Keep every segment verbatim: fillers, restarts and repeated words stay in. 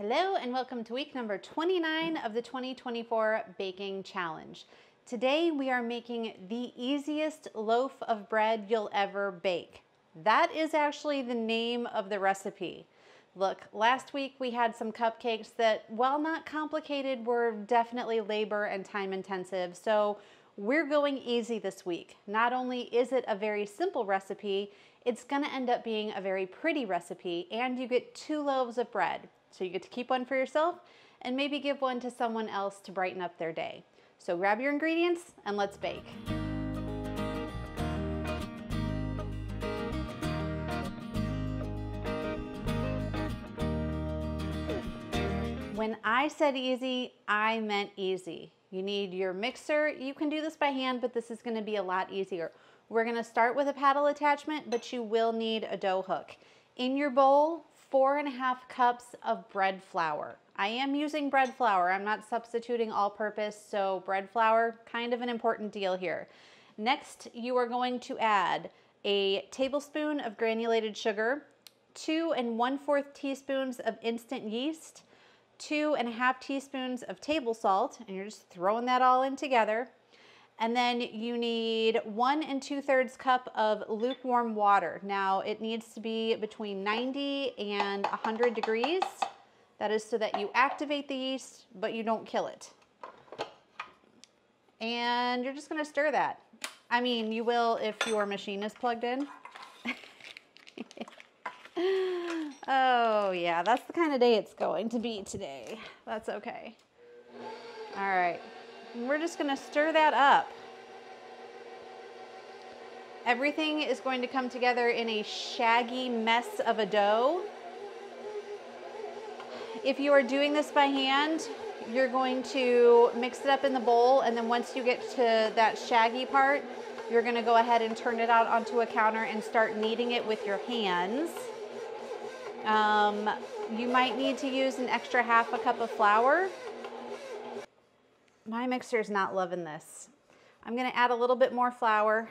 Hello and welcome to week number twenty-nine of the twenty twenty-four Baking Challenge. Today we are making the easiest loaf of bread you'll ever bake. That is actually the name of the recipe. Look, last week we had some cupcakes that, while not complicated, were definitely labor and time intensive, so we're going easy this week. Not only is it a very simple recipe, it's going to end up being a very pretty recipe, and you get two loaves of bread. So you get to keep one for yourself and maybe give one to someone else to brighten up their day. So grab your ingredients and let's bake. When I said easy, I meant easy. You need your mixer. You can do this by hand, but this is going to be a lot easier. We're going to start with a paddle attachment, but you will need a dough hook. In your bowl, four and a half cups of bread flour. I am using bread flour. I'm not substituting all purpose, so bread flour, kind of an important deal here. Next, you are going to add a tablespoon of granulated sugar, two and one-fourth teaspoons of instant yeast, two and a half teaspoons of table salt, and you're just throwing that all in together. And then you need one and two-thirds cup of lukewarm water. Now it needs to be between ninety and one hundred degrees. That is so that you activate the yeast, but you don't kill it. And you're just gonna stir that. I mean, you will if your machine is plugged in. Oh yeah, that's the kind of day it's going to be today. That's okay. All right. And we're just going to stir that up. Everything is going to come together in a shaggy mess of a dough. If you are doing this by hand, you're going to mix it up in the bowl, and then once you get to that shaggy part, you're going to go ahead and turn it out onto a counter and start kneading it with your hands. Um, you might need to use an extra half a cup of flour. My mixer's not loving this. I'm gonna add a little bit more flour,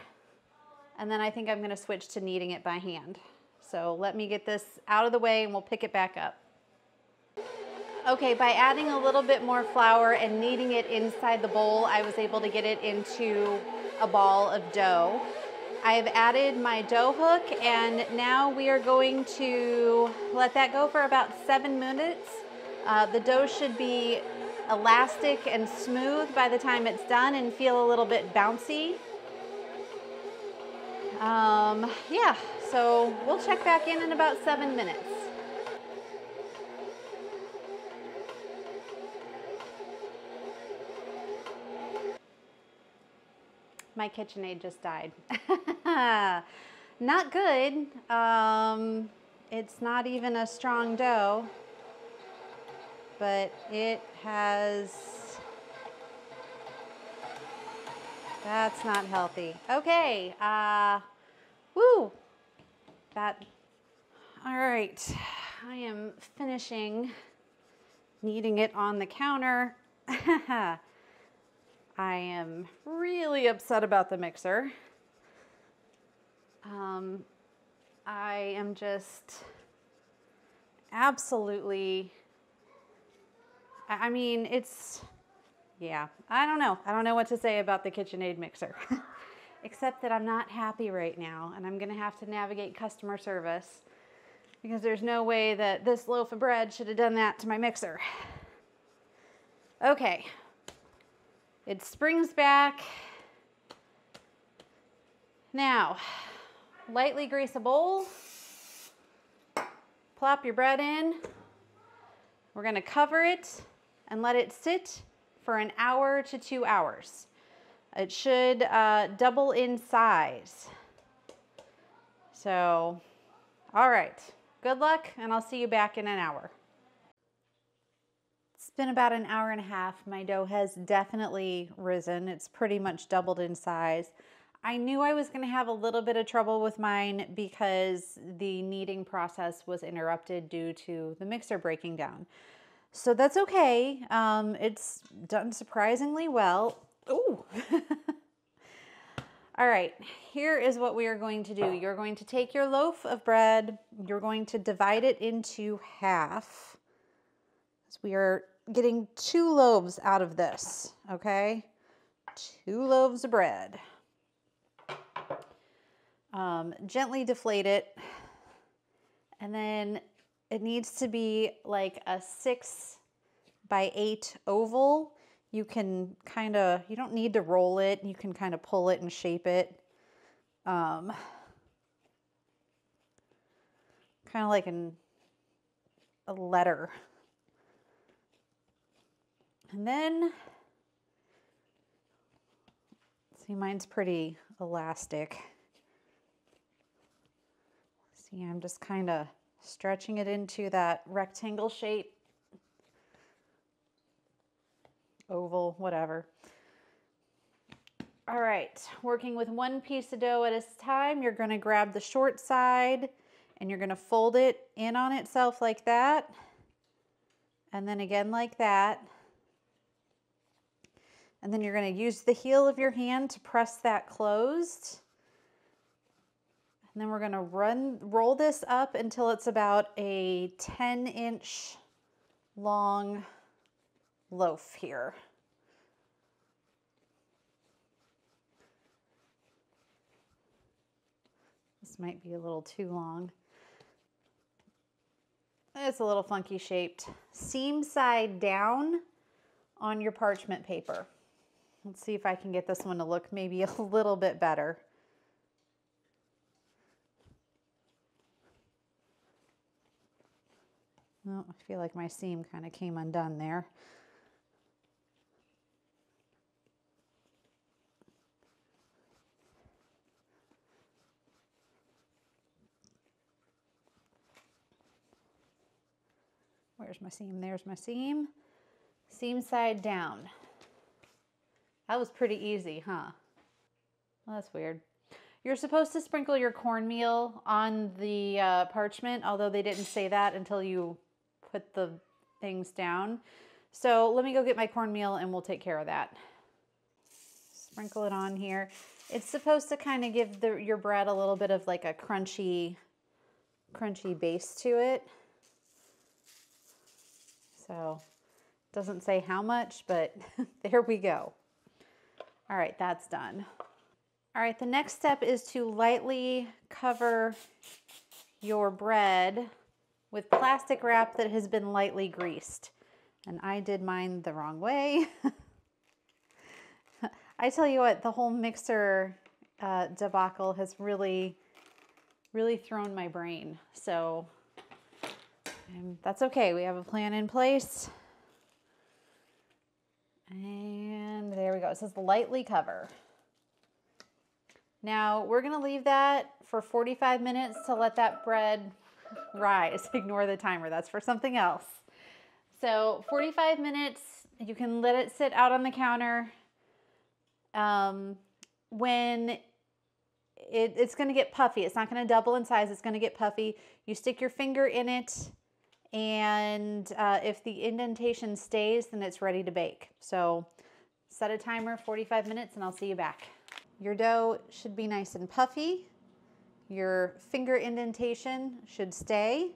and then I think I'm gonna switch to kneading it by hand. So let me get this out of the way and we'll pick it back up. Okay, by adding a little bit more flour and kneading it inside the bowl, I was able to get it into a ball of dough. I have added my dough hook, and now we are going to let that go for about seven minutes. Uh, the dough should be elastic and smooth by the time it's done and feel a little bit bouncy. Um, yeah, so we'll check back in in about seven minutes. My KitchenAid just died. Not good. Um, it's not even a strong dough, but it has, that's not healthy. Okay, uh, woo, that, all right. I am finishing kneading it on the counter. I am really upset about the mixer. Um, I am just absolutely, I mean, it's, yeah, I don't know. I don't know what to say about the KitchenAid mixer, except that I'm not happy right now, and I'm going to have to navigate customer service because there's no way that this loaf of bread should have done that to my mixer. Okay. It springs back. Now, lightly grease a bowl, plop your bread in. We're going to cover it and let it sit for an hour to two hours. It should uh, double in size. So, all right, good luck, and I'll see you back in an hour. It's been about an hour and a half. My dough has definitely risen. It's pretty much doubled in size. I knew I was going to have a little bit of trouble with mine because the kneading process was interrupted due to the mixer breaking down. So that's okay. Um, it's done surprisingly well. Ooh. All right, here is what we are going to do. You're going to take your loaf of bread. You're going to divide it into half. So we are getting two loaves out of this, okay? Two loaves of bread. Um, gently deflate it. And then it needs to be like a six by eight oval. You can kind of, you don't need to roll it. You can kind of pull it and shape it. Um, kind of like an, a letter. And then, see, mine's pretty elastic. See, I'm just kind of stretching it into that rectangle shape, oval, whatever. All right, working with one piece of dough at a time, you're gonna grab the short side and you're gonna fold it in on itself like that. And then again like that. And then you're gonna use the heel of your hand to press that closed. And then we're gonna run, roll this up until it's about a ten inch long loaf here. This might be a little too long. It's a little funky shaped. Seam side down on your parchment paper. Let's see if I can get this one to look maybe a little bit better. Oh, I feel like my seam kind of came undone there. Where's my seam? There's my seam. Seam side down. That was pretty easy, huh? Well, that's weird. You're supposed to sprinkle your cornmeal on the uh, parchment, although they didn't say that until you put the things down. So let me go get my cornmeal and we'll take care of that. Sprinkle it on here. It's supposed to kind of give the, your bread a little bit of like a crunchy, crunchy base to it. So it doesn't say how much, but there we go. All right, that's done. All right, the next step is to lightly cover your bread with plastic wrap that has been lightly greased. And I did mine the wrong way. I tell you what, the whole mixer uh, debacle has really, really thrown my brain. So um, that's okay, we have a plan in place. And there we go, it says lightly cover. Now we're gonna leave that for forty-five minutes to let that bread rise. Ignore the timer, that's for something else. So forty-five minutes, you can let it sit out on the counter. Um, when it, it's gonna get puffy, it's not gonna double in size, it's gonna get puffy. You stick your finger in it, and uh, if the indentation stays, then it's ready to bake. So set a timer, forty-five minutes, and I'll see you back. Your dough should be nice and puffy. Your finger indentation should stay.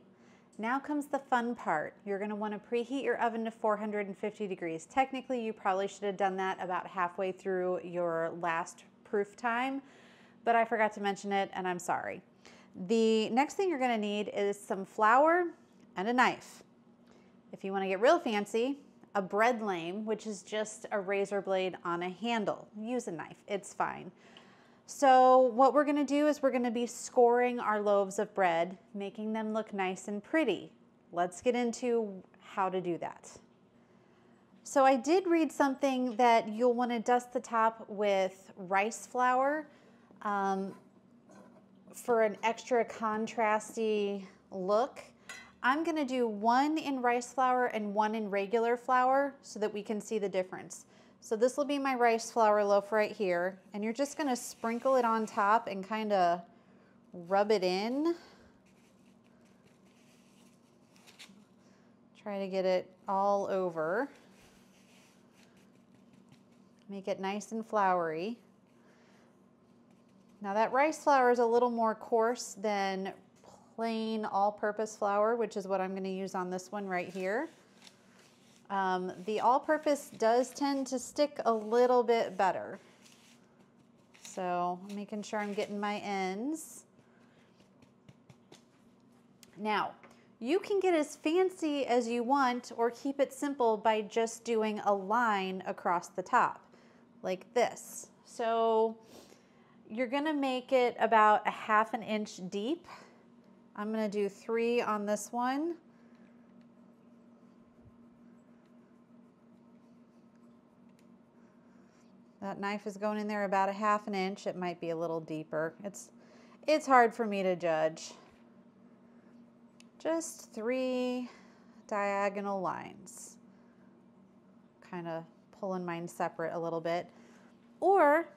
Now comes the fun part. You're gonna wanna preheat your oven to four hundred fifty degrees. Technically, you probably should have done that about halfway through your last proof time, but I forgot to mention it and I'm sorry. The next thing you're gonna need is some flour and a knife. If you wanna get real fancy, a bread lame, which is just a razor blade on a handle. Use a knife, it's fine. So what we're gonna do is we're gonna be scoring our loaves of bread, making them look nice and pretty. Let's get into how to do that. So I did read something that you'll wanna dust the top with rice flour um, for an extra contrasty look. I'm gonna do one in rice flour and one in regular flour so that we can see the difference. So this will be my rice flour loaf right here, and you're just gonna sprinkle it on top and kind of rub it in. Try to get it all over. Make it nice and floury. Now that rice flour is a little more coarse than plain all-purpose flour, which is what I'm gonna use on this one right here. Um, the all-purpose does tend to stick a little bit better. So making sure I'm getting my ends. Now, you can get as fancy as you want or keep it simple by just doing a line across the top like this. So you're gonna make it about a half an inch deep. I'm gonna do three on this one. That knife is going in there about a half an inch. It might be a little deeper. It's, it's hard for me to judge. Just three diagonal lines. Kind of pulling mine separate a little bit. Or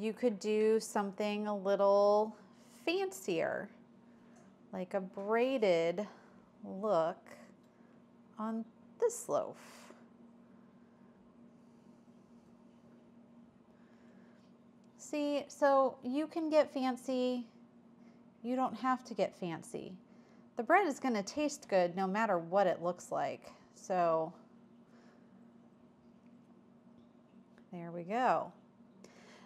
you could do something a little fancier, like a braided look on this loaf. See, so you can get fancy. You don't have to get fancy. The bread is going to taste good no matter what it looks like. So there we go.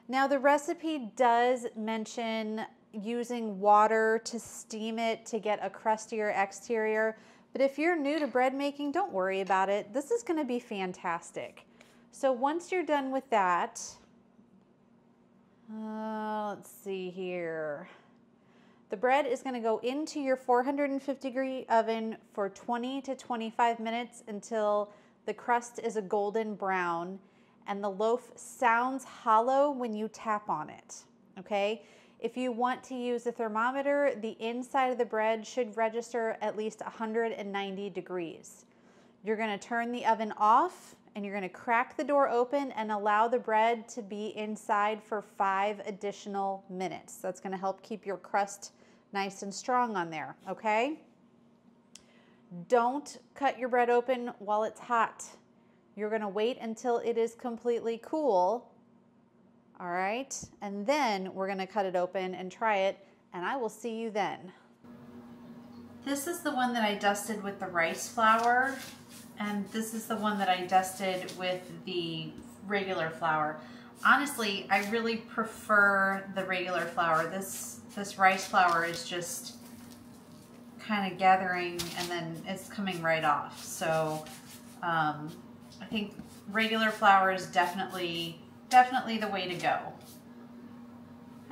Now the recipe does mention using water to steam it to get a crustier exterior, but if you're new to bread making, don't worry about it. This is going to be fantastic. So once you're done with that, uh, let's see here. The bread is going to go into your four hundred fifty degree oven for twenty to twenty-five minutes until the crust is a golden brown and the loaf sounds hollow when you tap on it, okay? If you want to use a thermometer, the inside of the bread should register at least one hundred ninety degrees. You're going to turn the oven off and you're going to crack the door open and allow the bread to be inside for five additional minutes. That's going to help keep your crust nice and strong on there, okay? Don't cut your bread open while it's hot. You're going to wait until it is completely cool, all right? And then we're going to cut it open and try it, and I will see you then. This is the one that I dusted with the rice flour. And this is the one that I dusted with the regular flour. Honestly, I really prefer the regular flour. This this rice flour is just kind of gathering and then it's coming right off. So um, I think regular flour is definitely, definitely the way to go.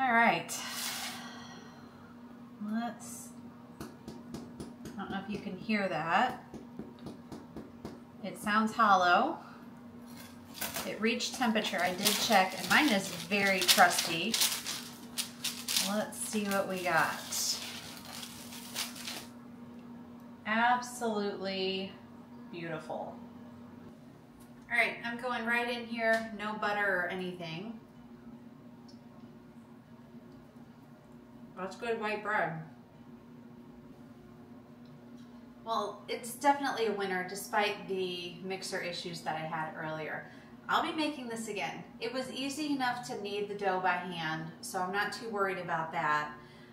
All right. Let's, I don't know if you can hear that. It sounds hollow. It reached temperature. I did check, and mine is very crusty. Let's see what we got. Absolutely beautiful. All right, I'm going right in here. No butter or anything. That's good white bread. Well, it's definitely a winner despite the mixer issues that I had earlier. I'll be making this again. It was easy enough to knead the dough by hand, so I'm not too worried about that.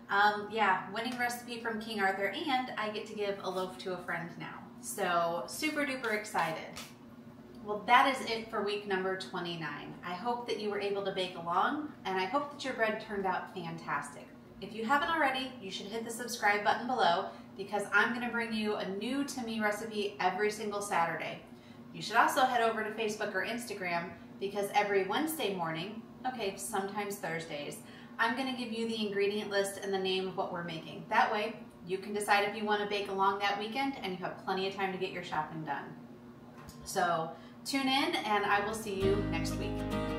Um, yeah, winning recipe from King Arthur, and I get to give a loaf to a friend now. So super duper excited. Well, that is it for week number twenty-nine. I hope that you were able to bake along, and I hope that your bread turned out fantastic. If you haven't already, you should hit the subscribe button below, because I'm going to bring you a new to me recipe every single Saturday. You should also head over to Facebook or Instagram, because every Wednesday morning, okay, sometimes Thursdays, I'm going to give you the ingredient list and the name of what we're making. That way, you can decide if you want to bake along that weekend and you have plenty of time to get your shopping done. So tune in and I will see you next week.